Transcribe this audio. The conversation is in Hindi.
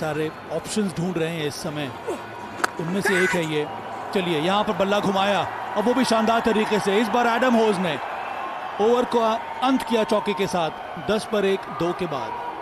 सारे ऑप्शंस ढूंढ रहे हैं इस समय, उनमें से एक है ये। चलिए यहाँ पर बल्ला घुमाया और वो भी शानदार तरीके से। इस बार एडम होज ने ओवर को अंत किया चौके के साथ 10 पर 1 2 के बाद।